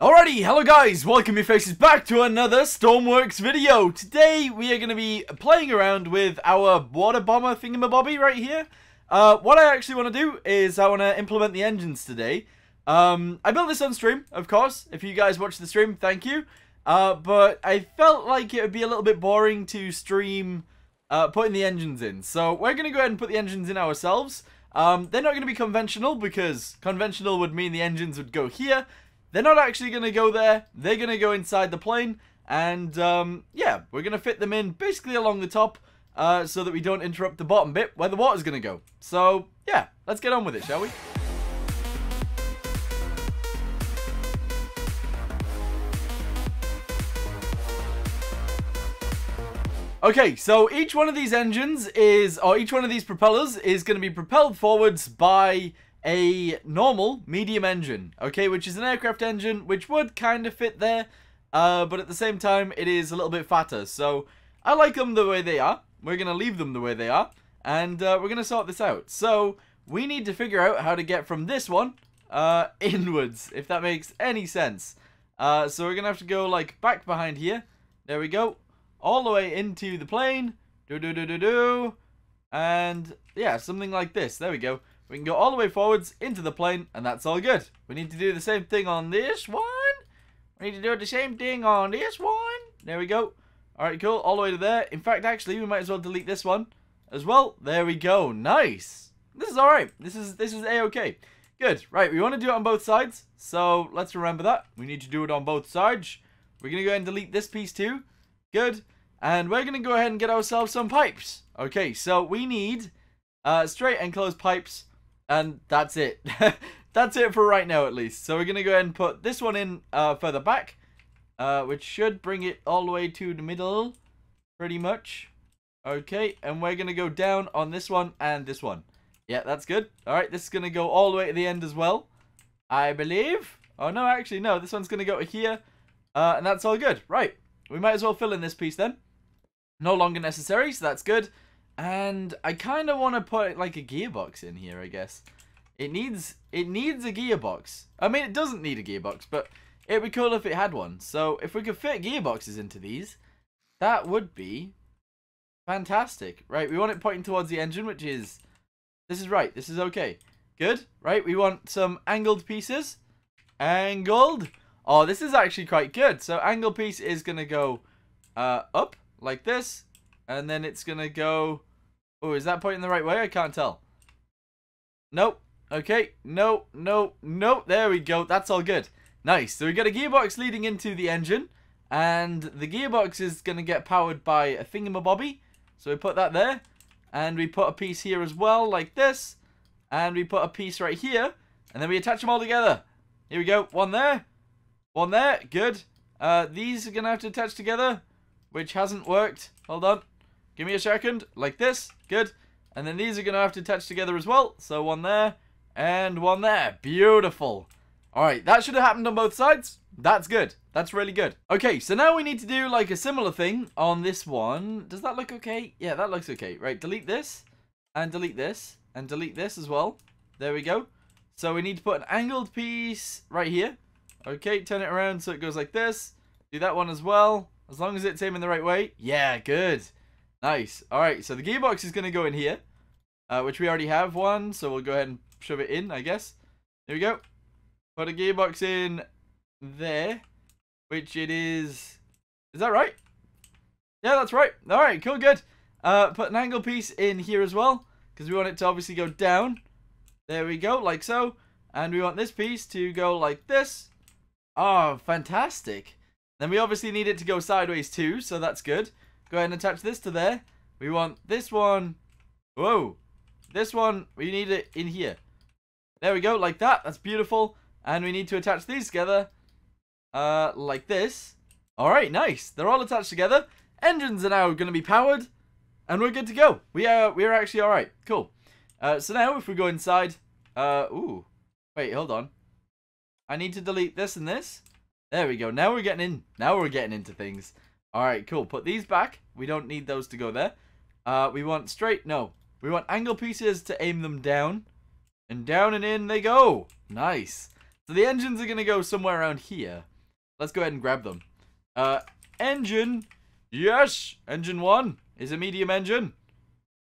Alrighty, hello guys, welcome your faces back to another Stormworks video. Today we are going to be playing around with our water bomber thingamabobby right here. What I actually want to do is I want to implement the engines today. I built this on stream, of course. If you guys watch the stream, thank you. But I felt like it would be a little bit boring to stream putting the engines in. So we're going to go ahead and put the engines in ourselves. They're not going to be conventional because conventional would mean the engines would go here. They're not actually going to go there, they're going to go inside the plane, and yeah, we're going to fit them in basically along the top, so that we don't interrupt the bottom bit where the water's going to go. So yeah, let's get on with it, shall we? Okay, so each one of these engines is, or each one of these propellers is going to be propelled forwards by a normal medium engine, okay, which is an aircraft engine, which would kind of fit there, but at the same time it is a little bit fatter, so I like them the way they are. We're gonna leave them the way they are, and we're gonna sort this out. So we need to figure out how to get from this one inwards, if that makes any sense. So we're gonna have to go like back behind here, there we go, all the way into the plane, and yeah, something like this, there we go. We can go all the way forwards into the plane, and that's all good. We need to do the same thing on this one. We need to do the same thing on this one. There we go. Alright, cool. All the way to there. In fact, actually, we might as well delete this one as well. There we go. Nice. This is alright. This is A-okay. Good. Right, we want to do it on both sides. So, let's remember that. We need to do it on both sides. We're going to go ahead and delete this piece too. Good. And we're going to go ahead and get ourselves some pipes. Okay, so we need straight and closed pipes. And that's it. That's it for right now, at least. So we're going to go ahead and put this one in further back, which should bring it all the way to the middle, pretty much. Okay, and we're going to go down on this one and this one. Yeah, that's good. All right, this is going to go all the way to the end as well, I believe. Oh, no, actually, no. This one's going to go to here, and that's all good. Right, we might as well fill in this piece then. No longer necessary, so that's good. And I kind of want to put like a gearbox in here, I guess. It needs a gearbox. I mean, it doesn't need a gearbox, but it would be cool if it had one. So if we could fit gearboxes into these, that would be fantastic. Right, we want it pointing towards the engine, which is... This is right. This is okay. Good. Right, we want some angled pieces. Angled. Oh, this is actually quite good. So angle piece is going to go up like this. And then it's going to go... Oh, is that pointing the right way? I can't tell. Nope. Okay. No, no, no. There we go. That's all good. Nice. So we got a gearbox leading into the engine. And the gearbox is going to get powered by a thingamabobby. So we put that there. And we put a piece here as well, like this. And we put a piece right here. And then we attach them all together. Here we go. One there. One there. Good. These are going to have to attach together, which hasn't worked. Hold on. Give me a second. Like this. Good. And then these are going to have to attach together as well. So one there and one there. Beautiful. All right. That should have happened on both sides. That's good. That's really good. Okay. So now we need to do like a similar thing on this one. Does that look okay? Yeah, that looks okay. Right. Delete this and delete this and delete this as well. There we go. So we need to put an angled piece right here. Okay. Turn it around so it goes like this. Do that one as well. As long as it's aiming the right way. Yeah, good. Nice. Alright, so the gearbox is going to go in here, which we already have one, so we'll go ahead and shove it in, I guess. There we go. Put a gearbox in there, which it is... Is that right? Yeah, that's right. Alright, cool, good. Put an angle piece in here as well, because we want it to obviously go down. There we go, like so. And we want this piece to go like this. Oh, fantastic. Then we obviously need it to go sideways too, so that's good. Go ahead and attach this to there. We want this one. Whoa. This one, we need it in here. There we go, like that. That's beautiful. And we need to attach these together. Like this. Alright, nice. They're all attached together. Engines are now going to be powered. And we're good to go. We're actually alright. Cool. So now, if we go inside... ooh. Wait, hold on. I need to delete this and this. There we go. Now we're getting in. Now we're getting into things. Alright, cool. Put these back. We don't need those to go there. We want straight... No. We want angle pieces to aim them down. And down and in they go. Nice. So the engines are going to go somewhere around here. Let's go ahead and grab them. Engine. Yes. Engine 1 is a medium engine.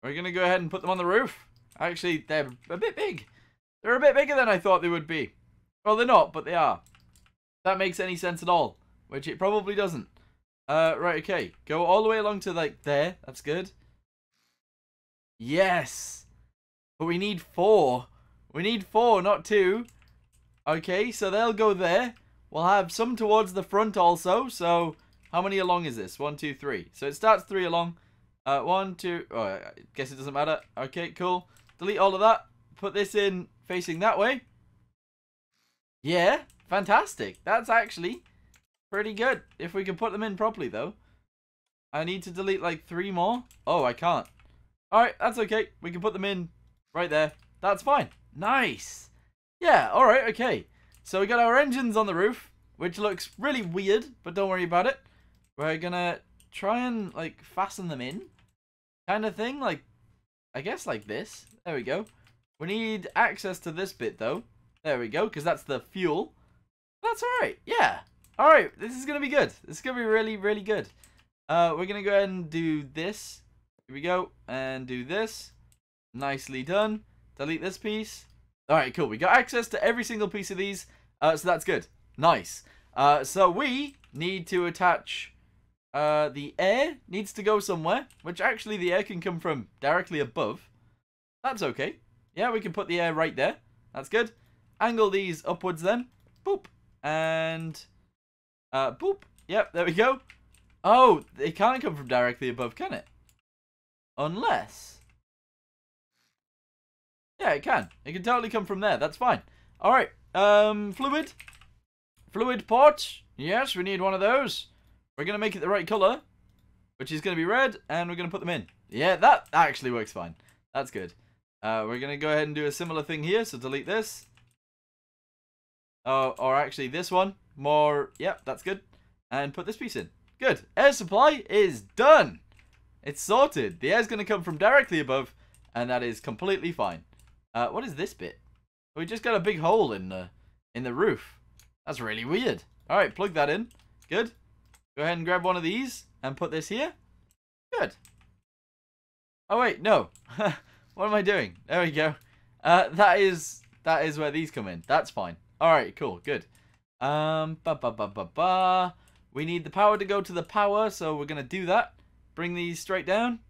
We're going to go ahead and put them on the roof. Actually, they're a bit big. They're a bit bigger than I thought they would be. Well, they're not, but they are. If that makes any sense at all, which it probably doesn't. Right, okay. Go all the way along to, like, there. That's good. Yes. But we need 4. We need 4, not 2. Okay, so they'll go there. We'll have some towards the front also. So, how many along is this? 1, 2, 3. So, it starts 3 along. 1, 2... Oh, I guess it doesn't matter. Okay, cool. Delete all of that. Put this in facing that way. Yeah, fantastic. That's actually pretty good. If we can put them in properly, though. I need to delete, like, 3 more. Oh, I can't. Alright, that's okay. We can put them in right there. That's fine. Nice. Yeah, alright, okay. So we got our engines on the roof, which looks really weird, but don't worry about it. We're gonna try and, like, fasten them in. Kind of thing, like, I guess like this. There we go. We need access to this bit, though. There we go, because that's the fuel. That's alright, yeah. Alright, this is gonna be good. This is gonna be really, really good. We're gonna go ahead and do this. Here we go, and do this. Nicely done. Delete this piece. Alright, cool. We got access to every single piece of these, so that's good. Nice. So we need to attach... the air needs to go somewhere, which actually the air can come from directly above. That's okay. Yeah, we can put the air right there. That's good. Angle these upwards then. Boop. And... boop. Yep, there we go. Oh, it can't come from directly above, can it? Unless... Yeah, it can. It can totally come from there. That's fine. Alright. Fluid. Fluid port. Yes, we need one of those. We're going to make it the right color, which is going to be red, and we're going to put them in. Yeah, that actually works fine. That's good. We're going to go ahead and do a similar thing here, so delete this. Oh, or actually this one. More. Yep, that's good. And put this piece in. Good. Air supply is done. It's sorted. The air's going to come from directly above, and that is completely fine. What is this bit? We just got a big hole in the roof. That's really weird. Alright, plug that in. Good. Go ahead and grab one of these and put this here. Good. Oh, wait, no. What am I doing? There we go. That is where these come in. That's fine. Alright, cool. Good. We need the power to go to the power, so we're going to do that. Bring these straight down.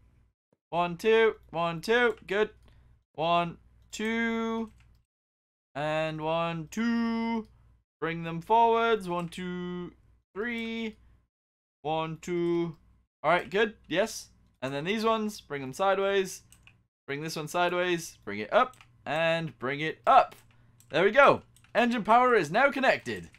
1, 2, 1, 2. Good. 1, 2. And 1, 2. Bring them forwards. 1, 2, 3. 1, 2. Alright, good. Yes. And then these ones. Bring them sideways. Bring this one sideways. Bring it up. And bring it up. There we go. Engine power is now connected.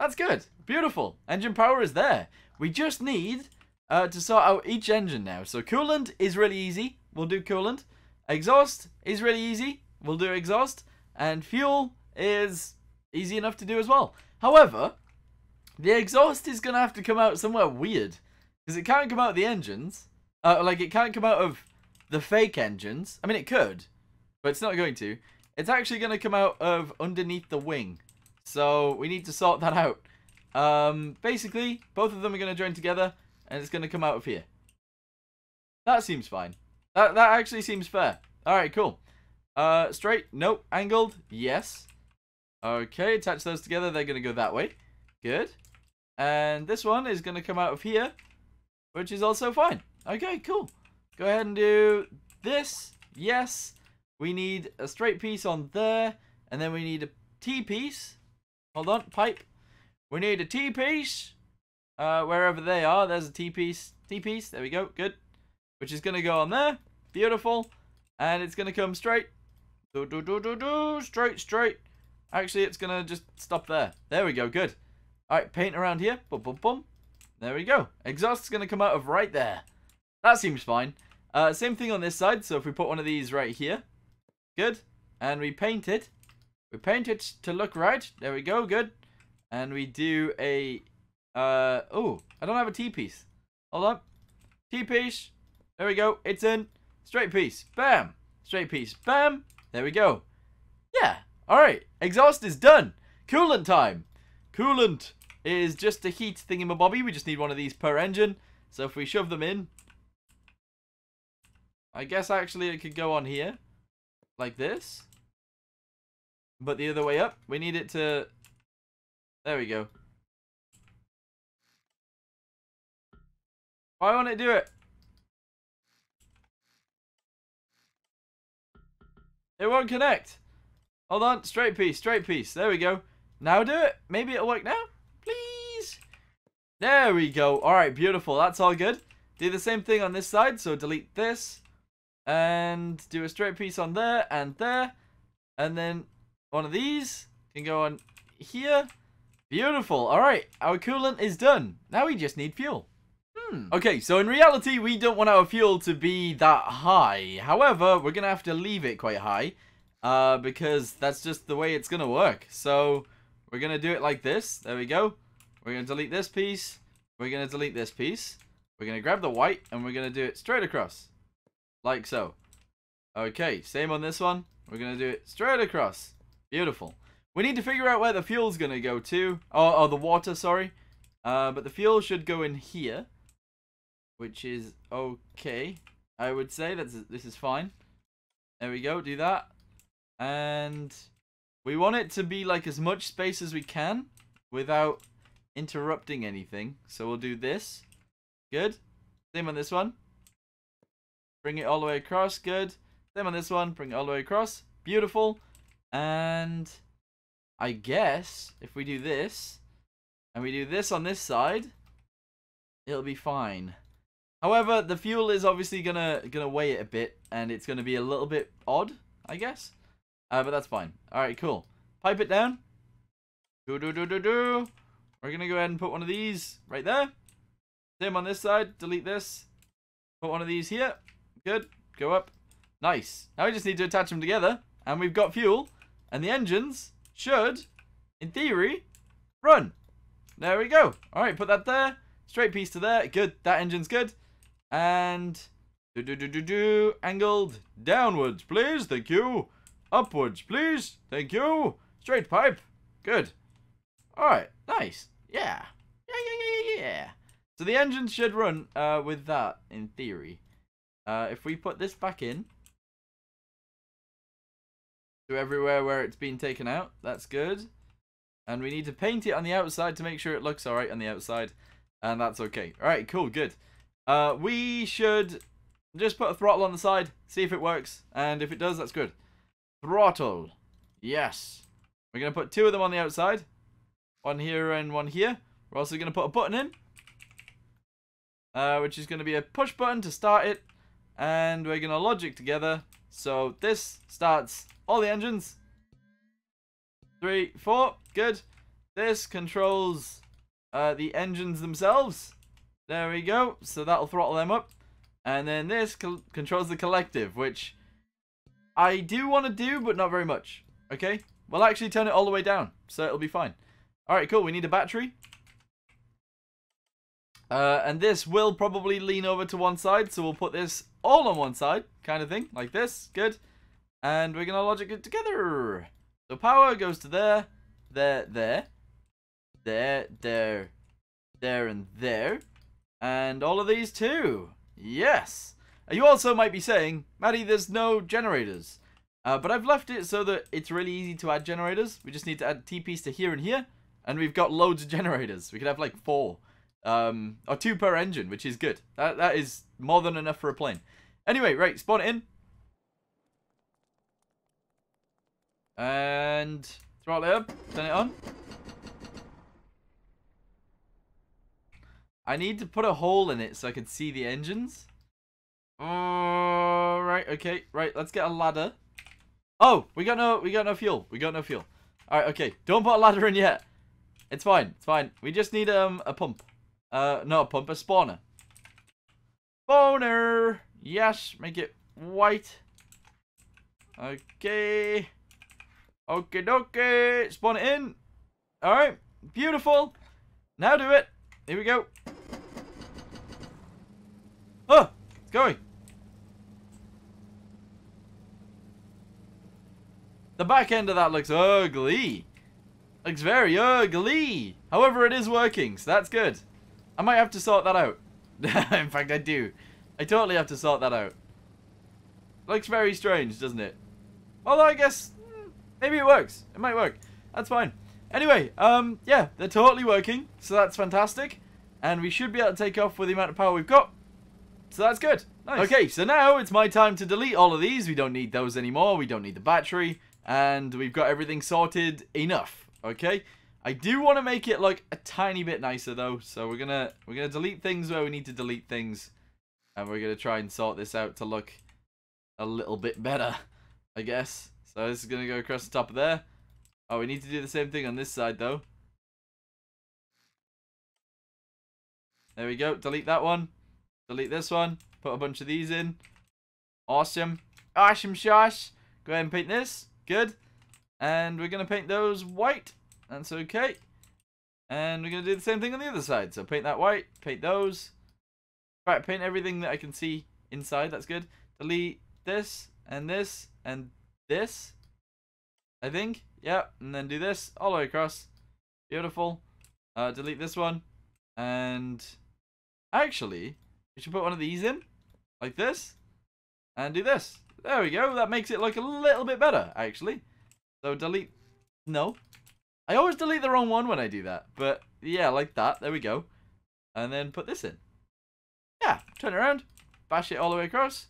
That's good. Beautiful. Engine power is there. We just need to sort out each engine now. So coolant is really easy. We'll do coolant. Exhaust is really easy. We'll do exhaust. And fuel is easy enough to do as well. However, the exhaust is going to have to come out somewhere weird. Because it can't come out of the engines. Like, it can't come out of the fake engines. I mean, it could. But it's not going to. It's actually going to come out of underneath the wing. So, we need to sort that out. Basically, both of them are going to join together. And it's going to come out of here. That seems fine. That actually seems fair. Alright, cool. Straight? Nope. Angled? Yes. Okay, attach those together. They're going to go that way. Good. And this one is going to come out of here, which is also fine. Okay, cool. Go ahead and do this. Yes. We need a straight piece on there. And then we need a T-piece. Hold on. Pipe. We need a T-piece. Wherever they are, there's a T-piece. T-piece. There we go. Good. Which is going to go on there. Beautiful. And it's going to come straight. Do-do-do-do-do. Straight, straight. Actually, it's going to just stop there. There we go. Good. Alright, paint around here. Boom, boom, boom. There we go. Exhaust's going to come out of right there. That seems fine. Same thing on this side. So if we put one of these right here. Good. And we paint it. We paint it to look right. There we go. Good. And we do a... oh, I don't have a T-piece. Hold on. T-piece. There we go. It's in. Straight piece. Bam. Straight piece. Bam. There we go. Yeah. Alright. Exhaust is done. Coolant time. Coolant It is just a heat thingamabobby. We just need one of these per engine. So if we shove them in, I guess actually it could go on here like this, but the other way up. We need it to, there we go. Why won't it do it? It won't connect. Hold on. Straight piece. Straight piece. There we go. Now do it. Maybe it'll work now. Please. There we go. All right. Beautiful. That's all good. Do the same thing on this side. So delete this. And do a straight piece on there and there. And then one of these can go on here. Beautiful. All right. Our coolant is done. Now we just need fuel. Okay, so in reality, we don't want our fuel to be that high. However, we're going to have to leave it quite high because that's just the way it's going to work. So we're going to do it like this. There we go. We're going to delete this piece. We're going to delete this piece. We're going to grab the white and we're going to do it straight across. Like so. Okay, same on this one. We're going to do it straight across. Beautiful. We need to figure out where the fuel's going to go to. Oh, the water, sorry. But the fuel should go in here. Which is okay. I would say this is fine. There we go. Do that. And we want it to be like as much space as we can without interrupting anything. So we'll do this. Good. Same on this one. Bring it all the way across. Good. Same on this one. Bring it all the way across. Beautiful. And I guess if we do this and we do this on this side, it'll be fine. However, the fuel is obviously gonna weigh it a bit, and it's gonna be a little bit odd, I guess. But that's fine. All right, cool. Pipe it down. Do. We're gonna go ahead and put one of these right there. Same on this side. Delete this. Put one of these here. Good. Go up. Nice. Now we just need to attach them together, and we've got fuel, and the engines should, in theory, run. There we go. All right, put that there. Straight piece to there. Good. That engine's good. And angled downwards, please. Thank you. Upwards, please. Thank you. Straight pipe. Good. All right. Nice. Yeah. Yeah. So the engine should run with that in theory. If we put this back in to everywhere where it's been taken out, that's good. And we need to paint it on the outside to make sure it looks all right on the outside. And that's okay. All right, cool, good. We should just put a throttle on the side, see if it works. And if it does, that's good. Throttle. Yes. We're going to put two of them on the outside. One here and one here. We're also going to put a button in. Which is going to be a push button to start it. And we're going to logic together. So this starts all the engines. 3, 4. Good. This controls... the engines themselves. There we go. So that'll throttle them up. And then this controls the collective, which I do want to do, but not very much. Okay. We'll actually turn it all the way down, so it'll be fine. All right, cool. We need a battery. And this will probably lean over to one side, so we'll put this all on one side, kind of thing, like this. Good. And we're going to logic it together. So power goes to there. There, and there. And all of these too. Yes. You also might be saying, Maddie, there's no generators. But I've left it so that it's really easy to add generators. We just need to add T-piece to here and here. And we've got loads of generators. We could have like 4. Or 2 per engine, which is good. That is more than enough for a plane. Anyway, right, spawn it in. And throttle it up. Turn it on. I need to put a hole in it so I can see the engines. Alright, okay. Right, let's get a ladder. Oh, we got no fuel. We got no fuel. Alright, okay. Don't put a ladder in yet. It's fine. It's fine. We just need a pump. Not a pump, a spawner. Spawner! Yes, make it white. Okay. Okie dokie. Spawn it in. Alright. Beautiful. Now do it. Here we go. Oh, it's going. The back end of that looks ugly. Looks very ugly. However, it is working, so that's good. I might have to sort that out. In fact, I do. I totally have to sort that out. Looks very strange, doesn't it? Although I guess maybe it works. It might work. That's fine. Anyway, yeah, they're totally working, so that's fantastic. And we should be able to take off with the amount of power we've got. So that's good. Nice. Okay, so now it's my time to delete all of these. We don't need those anymore. We don't need the battery. And we've got everything sorted enough. Okay. I do want to make it look a tiny bit nicer though. So we're gonna delete things where we need to delete things. And we're gonna try and sort this out to look a little bit better, I guess. So this is gonna go across the top of there. Oh, we need to do the same thing on this side though. There we go. Delete that one. Delete this one. Put a bunch of these in. Awesome. Awesome shosh. Go ahead and paint this. Good. And we're going to paint those white. That's okay. And we're going to do the same thing on the other side. So paint that white. Paint those. Right, paint everything that I can see inside. That's good. Delete this and this and this. I think. Yeah. And then do this all the way across. Beautiful. Delete this one. And actually, we should put one of these in, like this, and do this. There we go. That makes it look a little bit better, actually. So delete. No. I always delete the wrong one when I do that. But yeah, like that. There we go. And then put this in. Yeah. Turn around. Bash it all the way across.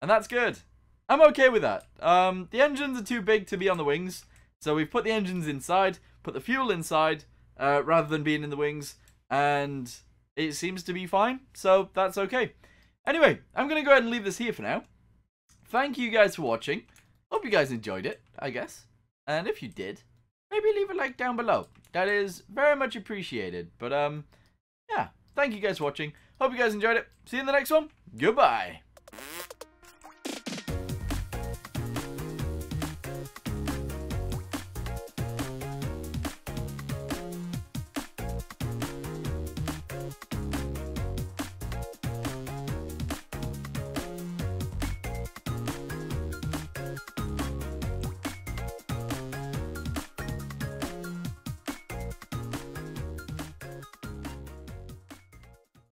And that's good. I'm okay with that. The engines are too big to be on the wings. So we've put the engines inside, put the fuel inside, rather than being in the wings. And it seems to be fine, so that's okay. Anyway, I'm going to go ahead and leave this here for now. Thank you guys for watching. Hope you guys enjoyed it, I guess. And if you did, maybe leave a like down below. That is very much appreciated. But, yeah, thank you guys for watching. Hope you guys enjoyed it. See you in the next one. Goodbye.